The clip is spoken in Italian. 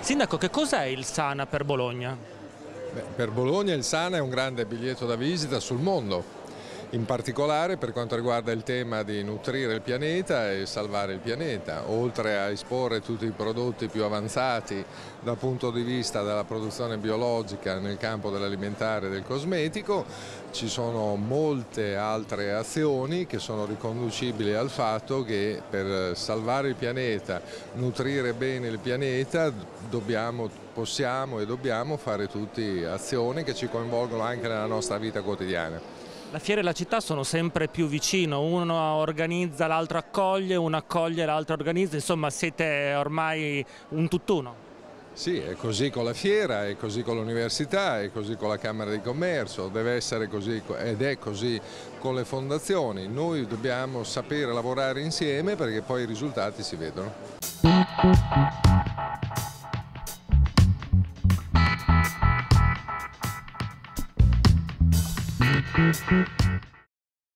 Sindaco, che cos'è il Sana per Bologna? Beh, per Bologna il Sana è un grande biglietto da visita sul mondo, in particolare per quanto riguarda il tema di nutrire il pianeta e salvare il pianeta, oltre a esporre tutti i prodotti più avanzati dal punto di vista della produzione biologica nel campo dell'alimentare e del cosmetico. Ci sono molte altre azioni che sono riconducibili al fatto che per salvare il pianeta, nutrire bene il pianeta, possiamo e dobbiamo fare tutti azioni che ci coinvolgono anche nella nostra vita quotidiana. La fiera e la città sono sempre più vicino, uno organizza, l'altro accoglie, uno accoglie, l'altro organizza, insomma siete ormai un tutt'uno. Sì, è così con la fiera, è così con l'università, è così con la Camera di Commercio, deve essere così ed è così con le fondazioni. Noi dobbiamo sapere lavorare insieme perché poi i risultati si vedono.